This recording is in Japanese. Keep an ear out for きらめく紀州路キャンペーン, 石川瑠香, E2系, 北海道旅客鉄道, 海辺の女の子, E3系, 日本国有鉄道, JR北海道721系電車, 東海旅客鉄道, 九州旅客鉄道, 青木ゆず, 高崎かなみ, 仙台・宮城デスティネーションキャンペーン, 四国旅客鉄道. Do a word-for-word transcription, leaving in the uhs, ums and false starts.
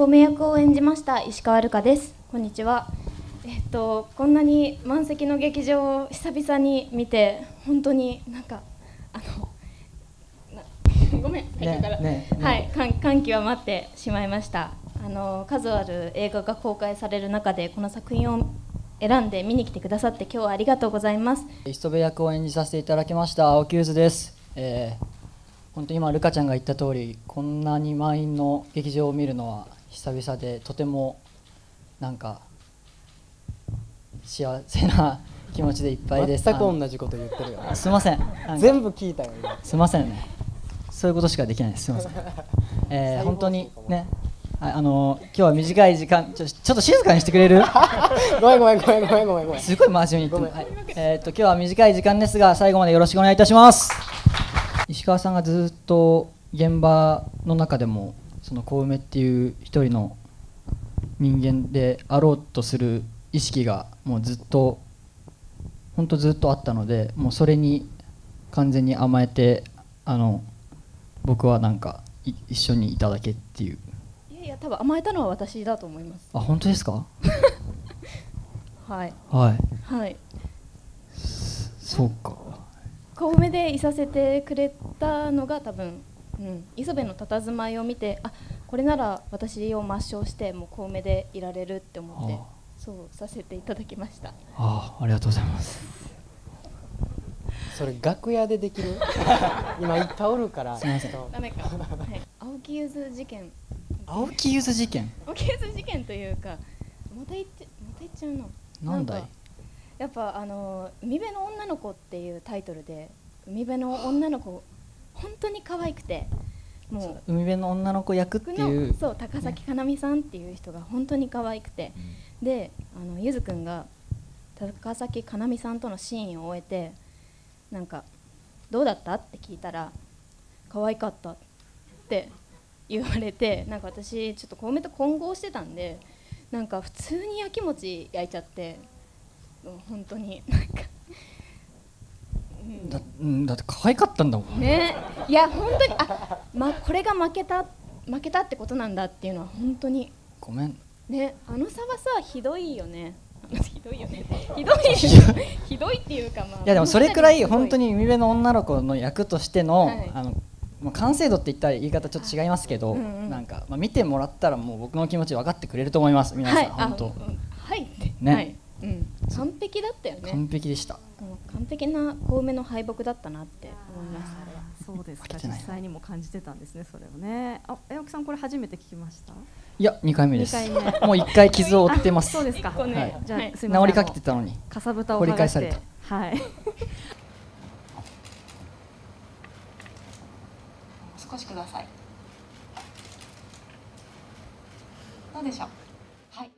小梅役を演じました石川瑠香です。こんにちは。えっと、こんなに満席の劇場を久々に見て、本当になんかあのごめん、歓喜は待ってしまいました。あの数ある映画が公開される中で、この作品を選んで見に来てくださって、今日はありがとうございます。磯部役を演じさせていただきました青木ゆずです。えー、本当に今ルカちゃんが言った通り、こんなに満員の劇場を見るのは久々で、とてもなんか幸せな気持ちでいっぱいです。全く同じこと言ってるよね。すいません、全部聞いたよ今。すいませんね、そういうことしかできないです。すいません。えー、本当にね、あの今日は短い時間、ちょ、ちょっと静かにしてくれる？ごめんごめんごめんごめんごめんごめん。すごい真面目に言ってます。はい。えー、っと今日は短い時間ですが、最後までよろしくお願いいたします。石川さんがずっと現場の中でも、その小梅っていう一人の人間であろうとする意識がもうずっと、本当ずっとあったので、もうそれに完全に甘えて、あの僕はなんか一緒にいただけっていう。いや、多分甘えたのは私だと思います。あ、本当ですか？はいはいはい。そうか、小梅でいさせてくれたのが多分、うん、磯部の佇まいを見て、あ、これなら私を抹消してもう小梅でいられるって思って、そうさせていただきました。ああ、ありがとうございます。それ楽屋でできる？今いっぱいおるから。すみません。ダメか。はい、青木ゆず事件。青木ゆず事件。青木ゆず事件というか、また言っちゃ、また言っちゃうの。なんだい。やっぱあの海辺の女の子っていうタイトルで、海辺の女の子本当に可愛くて、もう海辺の女の子役っていう、そう高崎かなみさんっていう人が本当に可愛くて、うん、で、あのゆずくんが高崎かなみさんとのシーンを終えて、なんかどうだったって聞いたら、可愛かったって言われて、なんか私ちょっと小梅と混合してたんで、なんか普通にやきもち焼いちゃって、本当になんか、うん、だ, うん、だって可愛かったんだもんね。いや本当に、あ、ま、これが負けた負けたってことなんだっていうのは本当にごめんね。あの差はさ、ひどいよね。ひどいよね。ひどいひどいっていうか、まあ、いやでもそれくらい本当に海辺の女の子の役としての、はい、あのまあ完成度って言ったら言い方ちょっと違いますけど、うんうん、なんかまあ見てもらったらもう僕の気持ち分かってくれると思います。皆さん本当。はい。ね。はい、うん。完璧だったよね。完璧でした。完璧な小梅の敗北だったなって思いました。そうですか。実際にも感じてたんですね、それをね。あ、青木さんこれ初めて聞きました？いや、にかいめです。もういっかい傷を負ってます。そうですか。じゃあ治りかけてたのに。かさぶたを剥がして。はい。少しください。どうでしょう。